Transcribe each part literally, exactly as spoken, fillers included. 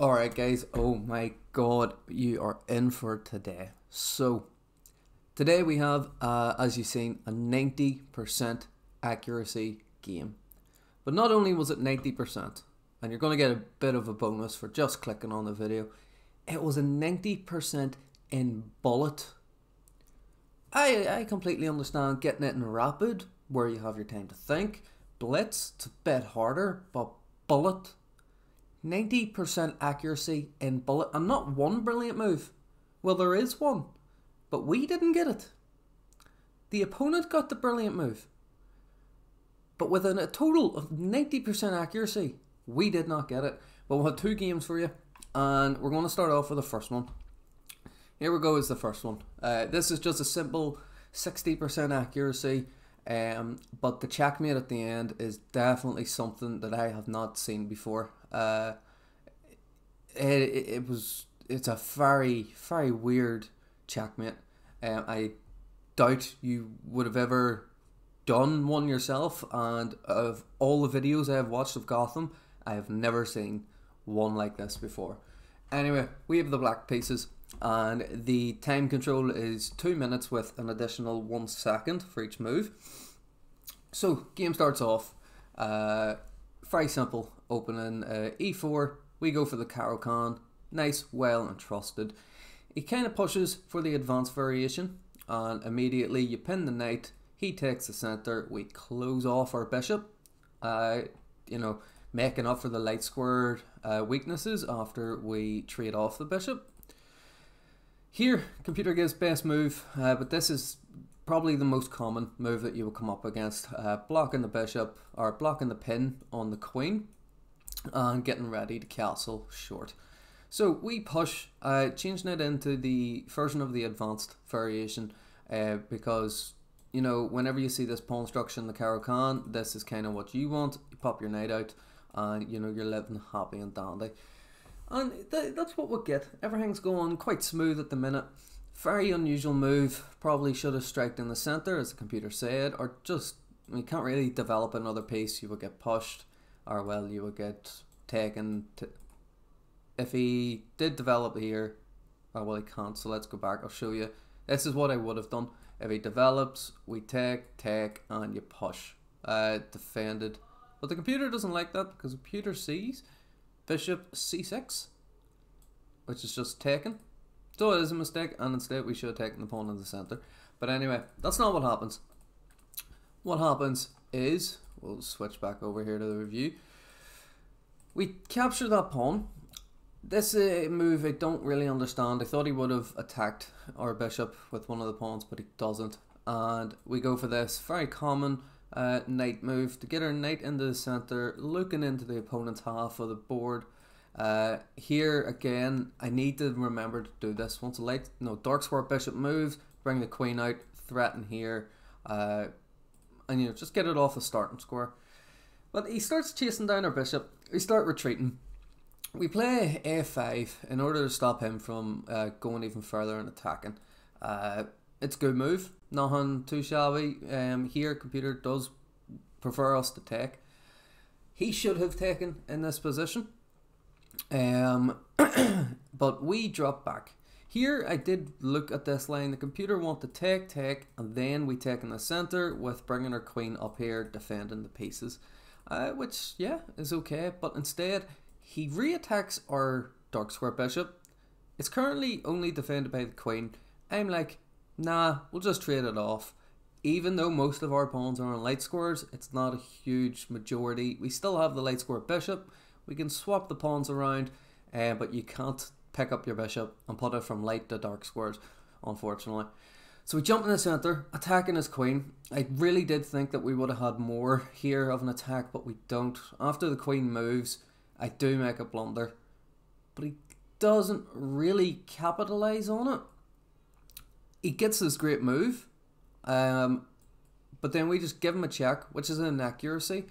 Alright guys, oh my god, you are in for today. So, today we have, uh, as you've seen, a ninety percent accuracy game. But not only was it ninety percent, and you're going to get a bit of a bonus for just clicking on the video, it was a ninety percent in bullet. I, I completely understand getting it in rapid, where you have your time to think. Blitz, it's a bit harder, but bullet. ninety percent accuracy in bullet, and not one brilliant move. Well, there is one, but we didn't get it. The opponent got the brilliant move, but within a total of ninety percent accuracy, we did not get it. But we'll have two games for you, and we're going to start off with the first one. Here we go is the first one. Uh, this is just a simple sixty percent accuracy. Um, but the checkmate at the end is definitely something that I have not seen before. Uh, it, it, it was it's a very, very weird checkmate. Um, I doubt you would have ever done one yourself, and of all the videos I have watched of Gotham, I have never seen one like this before. Anyway, we have the black pieces, and the time control is two minutes with an additional one second for each move. So game starts off uh, very simple, opening uh, e four. We go for the Caro Kann, nice, well and trusted. He kind of pushes for the advanced variation, and immediately you pin the knight, he takes the center, we close off our bishop, uh, you know, making up for the light square uh, weaknesses after we trade off the bishop. Here, computer gives best move, uh, but this is probably the most common move that you will come up against. Uh, blocking the bishop, or blocking the pin on the queen, and getting ready to castle short. So we push, uh, changing it into the version of the advanced variation, uh, because, you know, whenever you see this pawn structure in the Caro Kann, this is kind of what you want. You pop your knight out, and, you know, you're living happy and dandy. And th that's what we'll get. Everything's going quite smooth at the minute. Very unusual move. Probably should have striked in the centre, as the computer said, or just, you can't really develop another piece. You will get pushed, or, well, you will get taken. To, if he did develop here, or, well, he can't, so let's go back. I'll show you. This is what I would have done. If he develops, we take, take, and you push. Uh, defended. But the computer doesn't like that, because the computer sees bishop c six, which is just taken, so it is a mistake, and instead we should have taken the pawn in the centre. But anyway, that's not what happens. What happens is, we'll switch back over here to the review, we capture that pawn. This uh, move I don't really understand. I thought he would have attacked our bishop with one of the pawns, but he doesn't, and we go for this very common Uh, knight move to get our knight into the centre, looking into the opponent's half of the board. Uh, here again, I need to remember to do this. Once a light, no, dark square bishop moves, bring the queen out, threaten here, uh, and, you know, just get it off the starting square. But he starts chasing down our bishop. We start retreating. We play a five in order to stop him from uh, going even further and attacking. Uh, It's a good move, nothing too shabby. Um, here, computer does prefer us to take. He should have taken in this position, um, but we drop back. Here, I did look at this line. The computer want to take, take, and then we take in the centre with bringing our queen up here, defending the pieces, uh, which, yeah, is okay. But instead, he reattacks our dark square bishop. It's currently only defended by the queen. I'm like, nah, we'll just trade it off. Even though most of our pawns are on light squares, it's not a huge majority. We still have the light square bishop. We can swap the pawns around, uh, but you can't pick up your bishop and put it from light to dark squares, unfortunately. So we jump in the centre, attacking his queen. I really did think that we would have had more here of an attack, but we don't. After the queen moves, I do make a blunder, but he doesn't really capitalise on it. He gets this great move, um, but then we just give him a check, which is an inaccuracy.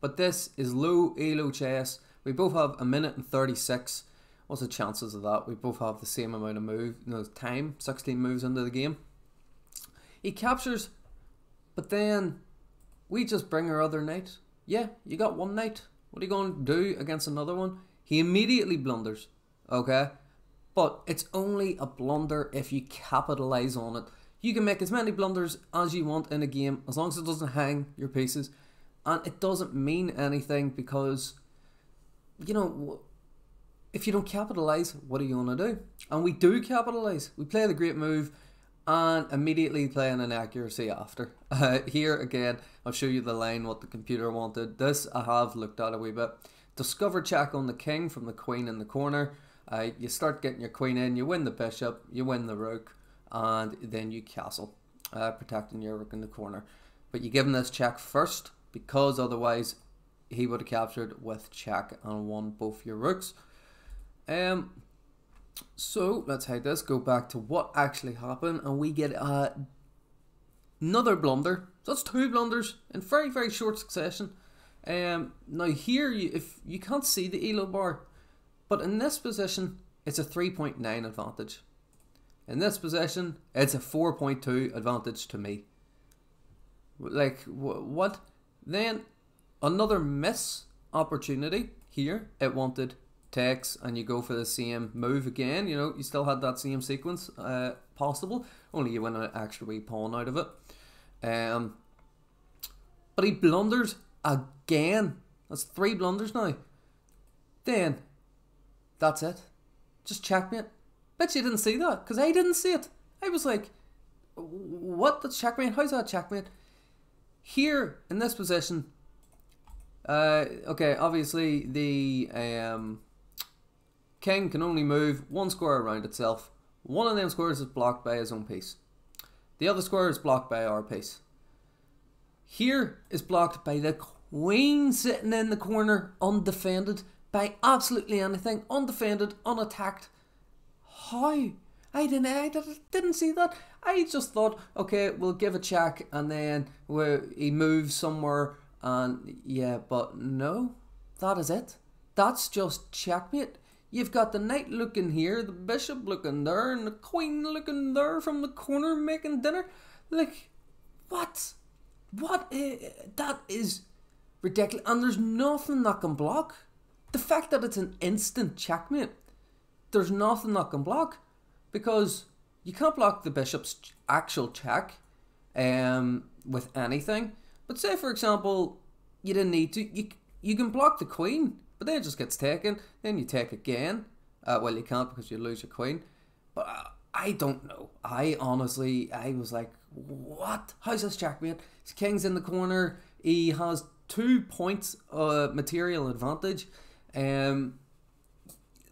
But this is low E L O chess. We both have a minute and thirty-six. What's the chances of that? We both have the same amount of move, no time, sixteen moves into the game. He captures, but then we just bring our other knight. Yeah, you got one knight. What are you going to do against another one? He immediately blunders, okay? But it's only a blunder if you capitalize on it. You can make as many blunders as you want in a game, as long as it doesn't hang your pieces. And it doesn't mean anything because, you know, if you don't capitalise, what are you going to do? And we do capitalise. We play the great move and immediately play an inaccuracy after. Uh, here again, I'll show you the line what the computer wanted. This I have looked at a wee bit. Discover check on the king from the queen in the corner. Uh, you start getting your queen in, you win the bishop, you win the rook, and then you castle, uh, protecting your rook in the corner. But you give him this check first, because otherwise he would have captured with check and won both your rooks. Um, so let's hide this, go back to what actually happened, and we get uh, another blunder. So that's two blunders in very, very short succession. Um, now here, you, if you can't see the E L O bar, but in this position, it's a three point nine advantage. In this position, it's a four point two advantage to me. Like, wh what? Then, another miss opportunity here. It wanted takes, and you go for the same move again. You know, you still had that same sequence uh, possible, only you win an extra wee pawn out of it. Um, but he blunders again. That's three blunders now. Then, that's it. Just checkmate. Bet you didn't see that, because I didn't see it. I was like, what? That's checkmate? How's that checkmate? Here, in this position, uh, okay, obviously the um, king can only move one square around itself. One of them squares is blocked by his own piece. The other square is blocked by our piece. Here is blocked by the queen sitting in the corner, undefended, by absolutely anything, undefended, unattacked. How? I didn't, I didn't see that. I just thought, okay, we'll give a check and then we'll, he moves somewhere and yeah, but no, that is it. That's just checkmate. You've got the knight looking here, the bishop looking there, and the queen looking there from the corner making dinner. Like, what? What? Is, that is ridiculous. And there's nothing that can block. The fact that it's an instant checkmate, there's nothing that can block, because you can't block the bishop's actual check um, with anything. But say, for example, you didn't need to. You, you can block the queen, but then it just gets taken. Then you take again. Uh, well, you can't because you lose your queen. But I, I don't know. I honestly, I was like, what? How's this checkmate? His king's in the corner. He has two points uh, material advantage. Um,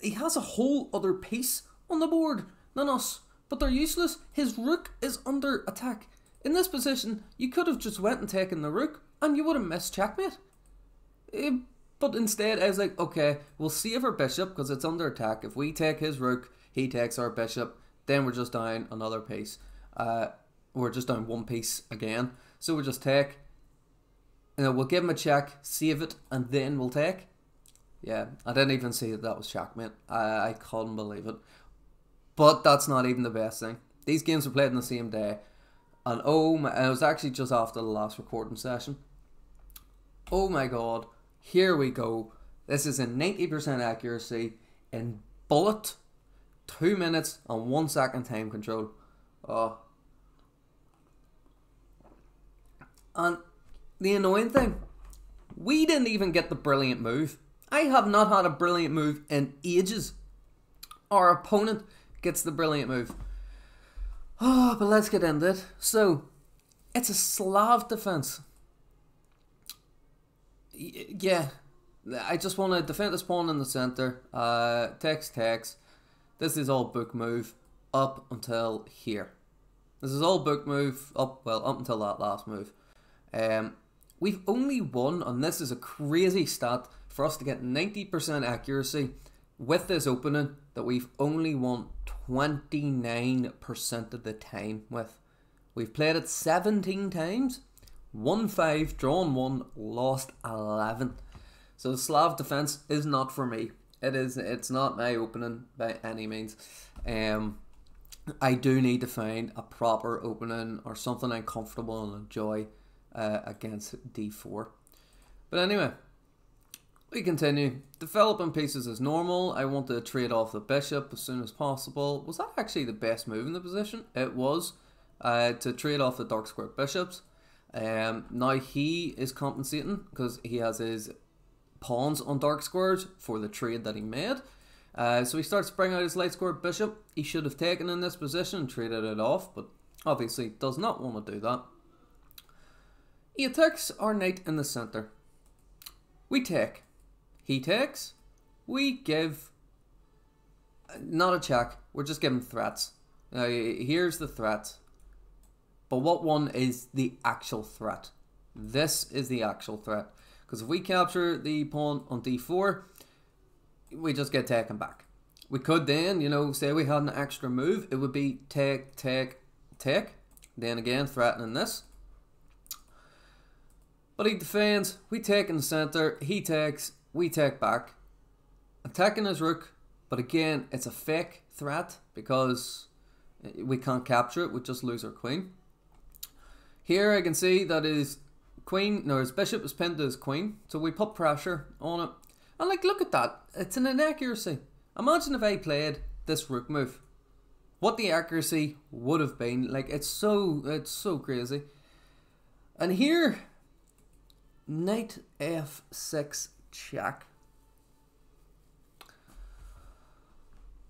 he has a whole other piece on the board than us, but they're useless. His rook is under attack. In this position, you could have just went and taken the rook, and you would have missed checkmate. It, but instead, I was like, okay, we'll save our bishop, because it's under attack. If we take his rook, he takes our bishop, then we're just down another piece. Uh, we're just down one piece again. So we'll just take, and then we'll give him a check, save it, and then we'll take. Yeah, I didn't even see that that was checkmate. I, I couldn't believe it. But that's not even the best thing. These games were played on the same day. And oh my, and it was actually just after the last recording session. Oh my god, here we go. This is a ninety percent accuracy in bullet, two minutes and one second time control. Oh. And the annoying thing, we didn't even get the brilliant move. I have not had a brilliant move in ages. Our opponent gets the brilliant move. Oh, but let's get into it. So, it's a Slav defense. Y yeah, I just want to defend this pawn in the center. Uh, text, text. This is all book move up until here. This is all book move up, well, up until that last move. Um, we've only won, and this is a crazy stat, for us to get ninety percent accuracy with this opening that we've only won twenty-nine percent of the time with. We've played it seventeen times, won five, drawn one, lost eleven. So Slav defense is not for me. It is, it's not my opening by any means. Um, I do need to find a proper opening or something I'm comfortable and enjoy uh, against D four. But anyway, We continue. Developing pieces as normal. I want to trade off the bishop as soon as possible. Was that actually the best move in the position? It was, uh, to trade off the dark square bishops. Um, now he is compensating because he has his pawns on dark squares for the trade that he made. Uh, so he starts bringing out his light square bishop. He should have taken in this position and traded it off, but obviously does not want to do that. He attacks our knight in the centre. We take. He takes. We give. Not a check. We're just giving threats. Now here's the threat. But what one is the actual threat? This is the actual threat. Because if we capture the pawn on d four, we just get taken back. We could then, you know, say we had an extra move. It would be take, take, take. Then again, threatening this. But he defends. We take in the centre. He takes. We take back. Attacking his rook. But again, it's a fake threat because we can't capture it. We just lose our queen. Here I can see that his queen, no, his bishop is pinned to his queen, so we put pressure on it. And like, look at that, it's an inaccuracy. Imagine if I played this rook move, what the accuracy would have been. Like, it's so, it's so crazy. And here, knight f six check.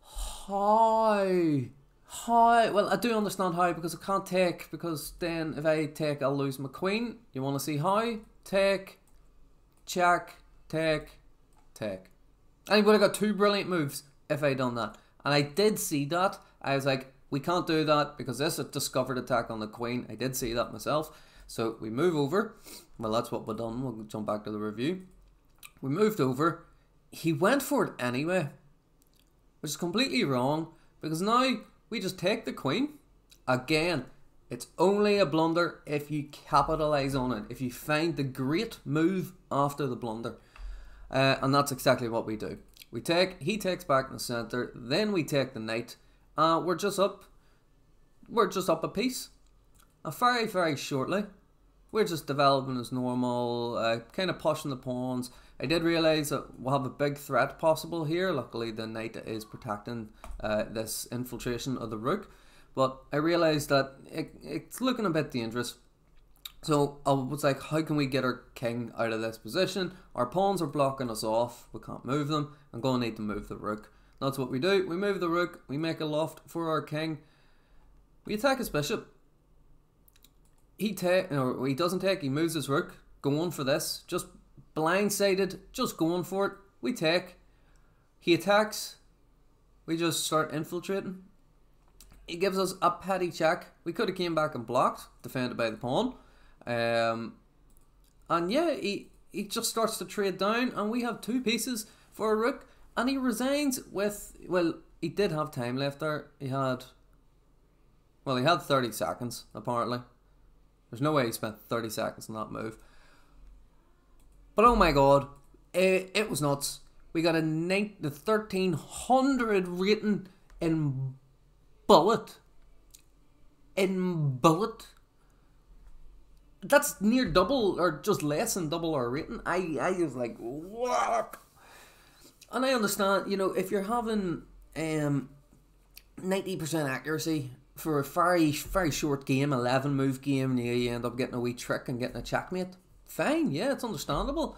Hi. How? Well, I do understand how, because I can't take, because then if I take, I'll lose my queen. You want to see how? Take, check, take, take. And he would have got two brilliant moves if I'd done that. And I did see that. I was like, we can't do that because this is a discovered attack on the queen. I did see that myself. So we move over. Well, that's what we've done. We'll jump back to the review. We moved over. He went for it anyway, which is completely wrong, because now we just take the queen. Again, it's only a blunder if you capitalise on it, if you find the great move after the blunder. Uh, and that's exactly what we do. We take, he takes back in the centre, then we take the knight. Uh, we're just up, we're just up a piece. And very, very shortly, we're just developing as normal, uh, kind of pushing the pawns. I did realise that we'll have a big threat possible here. Luckily the knight is protecting uh, this infiltration of the rook. But I realised that it, it's looking a bit dangerous. So I was like, how can we get our king out of this position? Our pawns are blocking us off. We can't move them. I'm going to need to move the rook. That's what we do. We move the rook. We make a loft for our king. We attack his bishop. He, take, no, he doesn't take. He moves his rook. Going for this. Just blindsided, just going for it. We take. He attacks. We just start infiltrating. He gives us a petty check. We could have came back and blocked, defended by the pawn. Um, and yeah, he, he just starts to trade down, and we have two pieces for a rook. And he resigns with, well, he did have time left there. He had, well, he had thirty seconds, apparently. There's no way he spent thirty seconds on that move. But oh my god, it, it was nuts. We got a thirteen hundred rating in bullet. In bullet. That's near double, or just less than double our rating. I, I was like, what? And I understand, you know, if you're having um, ninety percent accuracy for a very, very short game, eleven move game, and you end up getting a wee trick and getting a checkmate. Fine, yeah, it's understandable.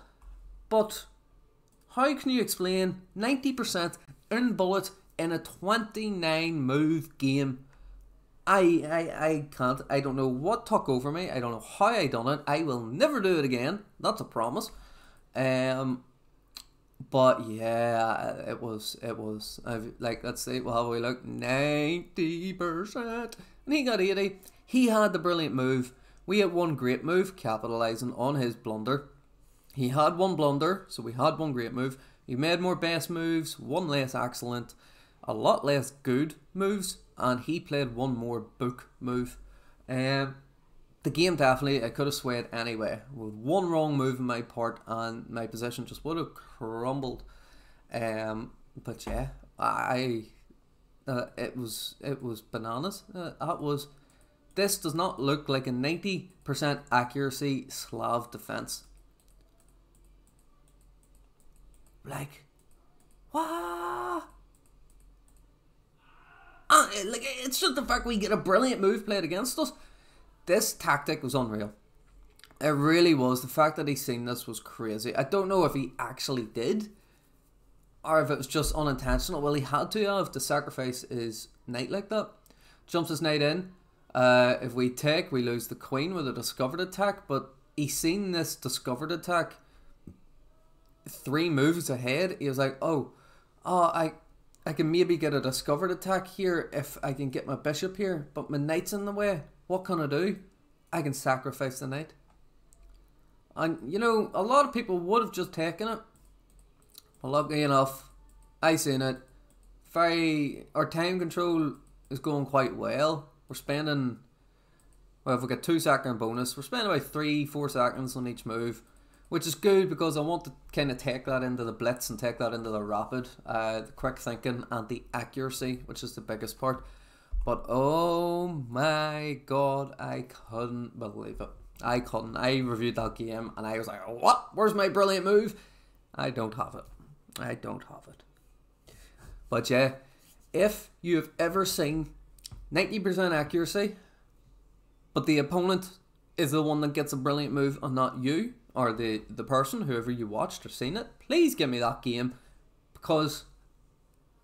But how can you explain ninety percent in bullet in a twenty-nine move game? I, I I can't. I don't know what took over me. I don't know how I done it. I will never do it again. That's a promise. Um, but yeah, it was it was I've, like, let's see. We'll have a wee look. ninety percent, and he got eighty. He had the brilliant move. We had one great move, capitalising on his blunder. He had one blunder, so we had one great move. He made more best moves, one less excellent, a lot less good moves, and he played one more book move. Um, the game definitely, I could have swayed anyway. With one wrong move on my part, and my position just would have crumbled. Um, but yeah, I uh, it was it was bananas. Uh, that was. This does not look like a ninety percent accuracy Slav defense. like, what? Uh, like, it's just the fact we get a brilliant move played against us. This tactic was unreal. It really was. The fact that he seen this was crazy. I don't know if he actually did, or if it was just unintentional. Well, he had to have to sacrifice his knight like that. Jumps his knight in. Uh, if we take, we lose the queen with a discovered attack. But he seen this discovered attack three moves ahead. He was like, oh, oh, I... I can maybe get a discovered attack here if I can get my bishop here, but my knight's in the way. What can I do? I can sacrifice the knight. And, you know, a lot of people would have just taken it. Well, luckily enough, I seen it. Very, our time control is going quite well. We're spending, well, if we get two second bonus, we're spending about three, four seconds on each move. Which is good because I want to kind of take that into the blitz and take that into the rapid, uh, the quick thinking and the accuracy, which is the biggest part. But oh my god, I couldn't believe it. I couldn't. I reviewed that game and I was like, what? Where's my brilliant move? I don't have it. I don't have it. But yeah, if you've ever seen ninety percent accuracy, but the opponent is the one that gets a brilliant move and not you, or the, the person, whoever you watched or seen it, please give me that game, because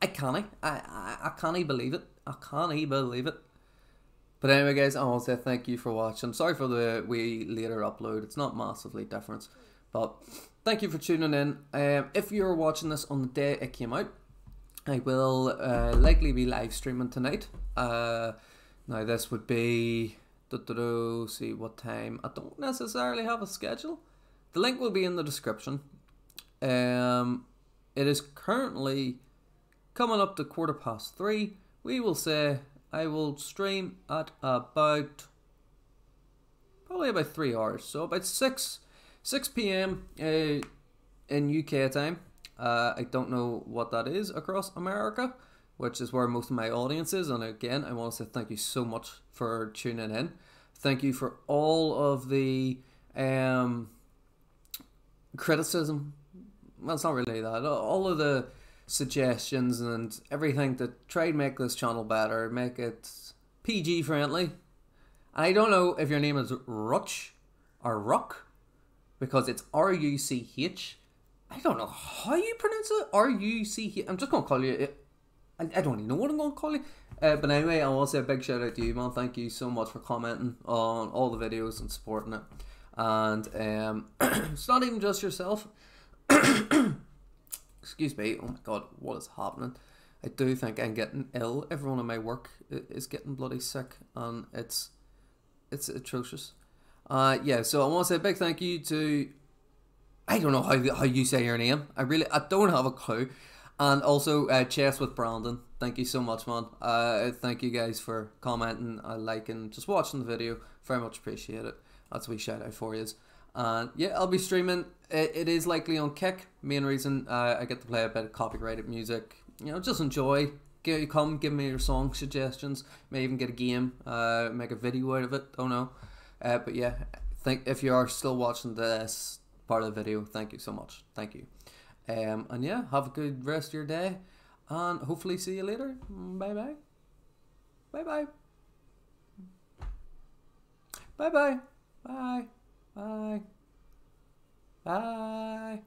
I can't, I, I, I can't believe it, I can't believe it. But anyway guys, I want to say thank you for watching. Sorry for the wee later upload, it's not massively different, but thank you for tuning in. Um, if you're watching this on the day it came out, I will uh, likely be live streaming tonight. Uh, now this would be, do, do, do, see what time, I don't necessarily have a schedule. The link will be in the description. Um, it is currently coming up to quarter past three. We will say I will stream at about probably about three hours, so about six six p.m. Uh, in U K time. Uh, I don't know what that is across America, which is where most of my audience is. And again, I want to say thank you so much for tuning in. Thank you for all of the um. criticism, well, it's not really that, all of the suggestions and everything to try and make this channel better, make it P G friendly. I don't know if your name is Ruch or Ruck, because it's R U C H. I don't know how you pronounce it, R U C H. I'm just going to call you, I don't even know what I'm going to call you. Uh, but anyway, I want to say a big shout out to you, man. Thank you so much for commenting on all the videos and supporting it. And um, it's not even just yourself. Excuse me. Oh my god, what is happening? I do think I'm getting ill. Everyone in my work is getting bloody sick, and it's it's atrocious. Uh, yeah. So I want to say a big thank you to, I don't know how how you say your name. I really I don't have a clue. And also uh, Chess with Brandon. Thank you so much, man. Uh, thank you guys for commenting, uh, liking, just watching the video. Very much appreciate it. That's a wee shout out for you. And yeah, I'll be streaming. It, it is likely on Kick. Main reason uh, I get to play a bit of copyrighted music. You know, just enjoy. Give, come give me your song suggestions. May even get a game. Uh, make a video out of it. Don't know. Uh, but yeah, think if you are still watching this part of the video, thank you so much. Thank you. Um, and yeah, have a good rest of your day, and hopefully see you later. Bye bye. Bye bye. Bye bye. Bye. Bye. Bye.